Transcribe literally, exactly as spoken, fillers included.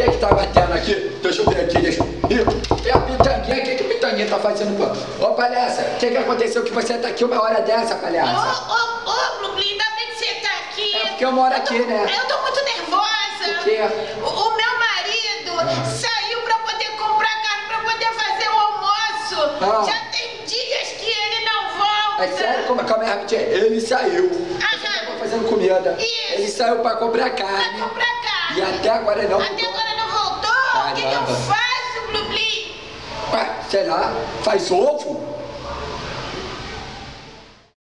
Quem é que tá batendo aqui? Deixa eu ver aqui. Deixa... Ih, é a Pitanguinha. O que, que a Pitanguinha tá fazendo com ela? Ô, palhaça, o que que aconteceu que você tá aqui uma hora dessa, palhaça? Ô, ô, ô, Blubli, ainda bem que você tá aqui. É porque eu moro eu tô, aqui, né? Eu tô muito nervosa. Por quê? O, o meu marido ah. saiu pra poder comprar carne, pra poder fazer o almoço. Ah. Já tem dias que ele não volta. É sério? Como é que rapidinho? Ele saiu. Aham. Ele tava fazendo comida. Isso. Ele saiu pra comprar carne. Pra comprar carne. E até agora não. Até agora não voltou. O que que eu faço, Blubli? Ué, sei lá, faz ovo?